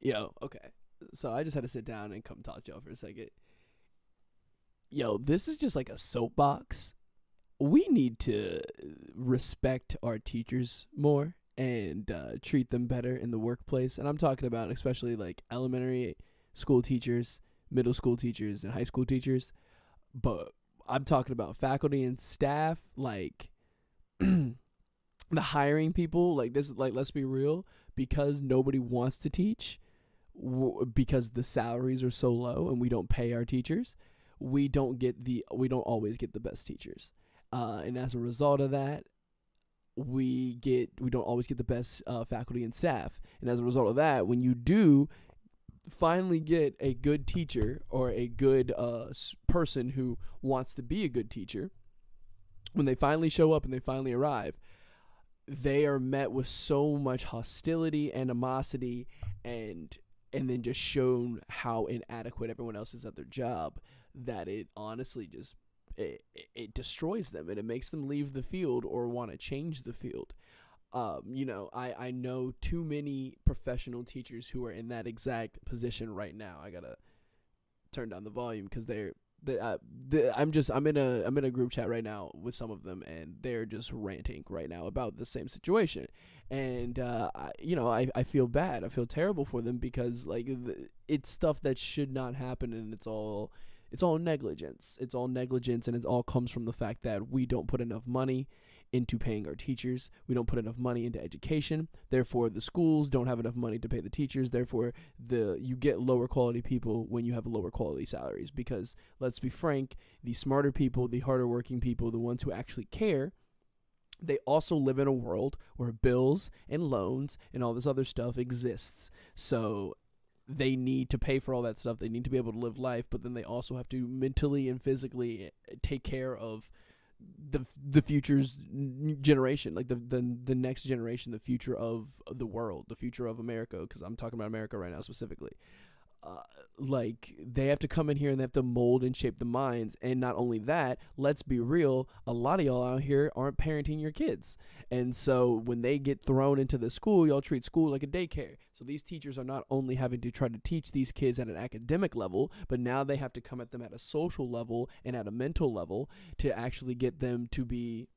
Yo, okay. So I just had to sit down and come talk to y'all for a second. Yo, this is just like a soapbox. We need to respect our teachers more and treat them better in the workplace. And I'm talking about especially like elementary school teachers, middle school teachers, and high school teachers. But I'm talking about faculty and staff, like the hiring people. Like this, like let's be real, because nobody wants to teach because the salaries are so low and we don't pay our teachers. We don't always get the best teachers. And as a result of that, we don't always get the best faculty and staff. And as a result of that, when you do finally get a good teacher or a good person who wants to be a good teacher, when they finally show up and they finally arrive, they are met with so much hostility, animosity, and then just shown how inadequate everyone else is at their job that it honestly just it destroys them, and it makes them leave the field or want to change the field. You know, I know too many professional teachers who are in that exact position right now. I gotta turn down the volume because I'm in a group chat right now with some of them, and they're just ranting right now about the same situation. And I feel bad. I feel terrible for them because like it's stuff that should not happen, and it's all negligence. It's all negligence, and it all comes from the fact that we don't put enough money into paying our teachers. We don't put enough money into education. Therefore, the schools don't have enough money to pay the teachers. Therefore, you get lower quality people when you have lower quality salaries. Because let's be frank, the smarter people, the harder working people, the ones who actually care, they also live in a world where bills and loans and all this other stuff exists. So they need to pay for all that stuff. They need to be able to live life, but then they also have to mentally and physically take care of the future's generation, like the next generation, the future of the world, the future of America, because I'm talking about America right now specifically. Like they have to come in here and they have to mold and shape the minds. And not only that, let's be real, a lot of y'all out here aren't parenting your kids. And so when they get thrown into the school, y'all treat school like a daycare. So these teachers are not only having to try to teach these kids at an academic level, but now they have to come at them at a social level and at a mental level to actually get them to be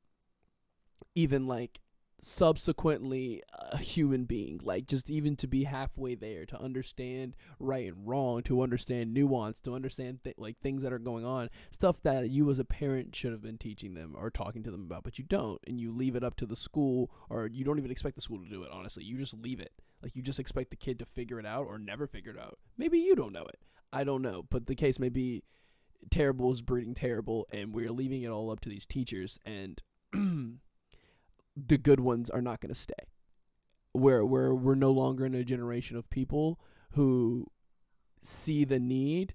even like subsequently a human being, like just even to be halfway there, to understand right and wrong, to understand nuance, to understand like things that are going on, stuff that you as a parent should have been teaching them or talking to them about, but you don't, and you leave it up to the school, or you don't even expect the school to do it. Honestly, you just leave it, like you just expect the kid to figure it out or never figure it out. Maybe you don't know it, I don't know, but the case may be, terrible is breeding terrible, and we're leaving it all up to these teachers, and the good ones are not going to stay. We're no longer in a generation of people who see the need,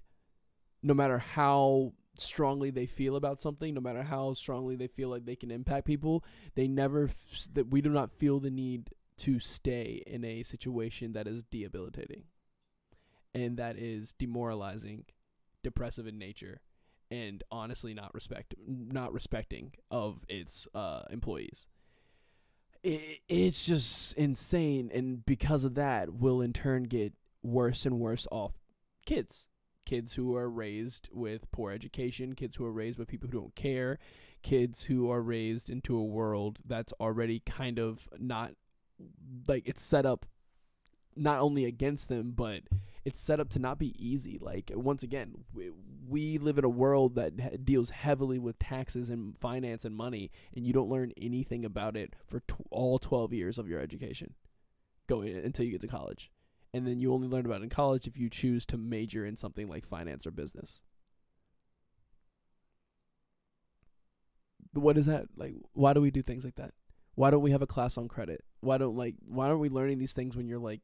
no matter how strongly they feel about something, no matter how strongly they feel like they can impact people, we do not feel the need to stay in a situation that is debilitating and that is demoralizing, depressive in nature, and honestly not respecting of its employees. It's just insane, and because of that will in turn get worse and worse off kids who are raised with poor education, kids who are raised by people who don't care, kids who are raised into a world that's already kind of not like, it's set up not only against them, but it's set up to not be easy. Like once again, we live in a world that deals heavily with taxes and finance and money, and you don't learn anything about it for all 12 years of your education going until you get to college, and then you only learn about it in college if you choose to major in something like finance or business. What is that? Like, why do we do things like that? Why don't we have a class on credit? Why aren't we learning these things when you're like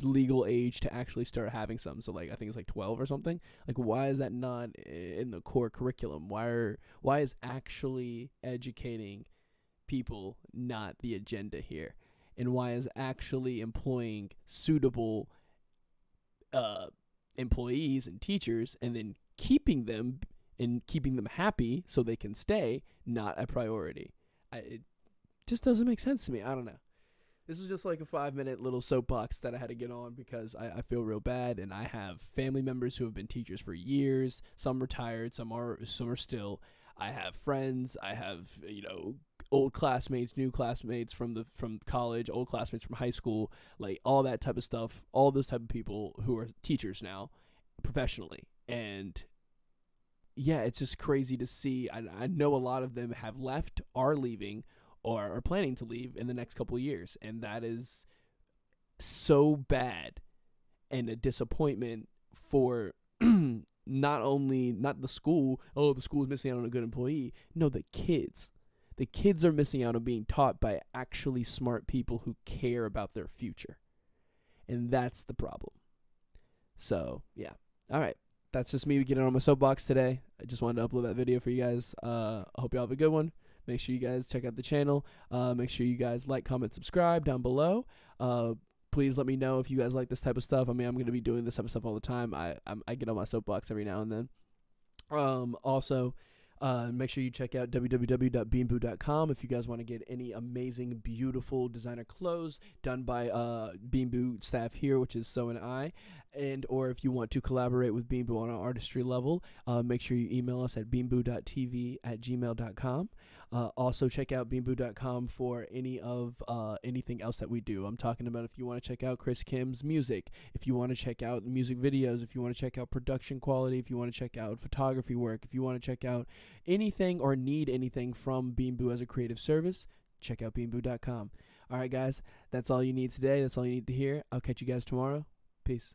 legal age to actually start having some? So like I think it's like 12 or something. Like why is that not in the core curriculum? Why is actually educating people not the agenda here? And why is actually employing suitable employees and teachers and then keeping them happy so they can stay not a priority? It just doesn't make sense to me. I don't know. This was just like a 5-minute little soapbox that I had to get on because I feel real bad, and I have family members who have been teachers for years. Some retired, some are still. I have friends. I have, you know, old classmates, new classmates from college, old classmates from high school, like all that type of stuff. All those type of people who are teachers now, professionally, and yeah, it's just crazy to see. I know a lot of them have left, are leaving, or are planning to leave in the next couple of years. And that is so bad and a disappointment for not the school. Oh, the school is missing out on a good employee. No, the kids. The kids are missing out on being taught by actually smart people who care about their future. And that's the problem. So, yeah. All right. That's just me getting on my soapbox today. I just wanted to upload that video for you guys. I hope y'all have a good one. Make sure you guys check out the channel. Make sure you guys like, comment, subscribe down below. Please let me know if you guys like this type of stuff. I mean, I'm going to be doing this type of stuff all the time. I get on my soapbox every now and then. Also, make sure you check out www.beanbu.com if you guys want to get any amazing, beautiful designer clothes done by Beamboo staff here, which is So and I. And or if you want to collaborate with Beamboo on an artistry level, make sure you email us at beanbu.tv@gmail.com. Also, check out beanbu.com for anything else that we do. I'm talking about if you want to check out Chris Kim's music, if you want to check out music videos, if you want to check out production quality, if you want to check out photography work, if you want to check out anything or need anything from Beamboo as a creative service, check out beanbu.com. All right, guys, that's all you need today. That's all you need to hear. I'll catch you guys tomorrow. Peace.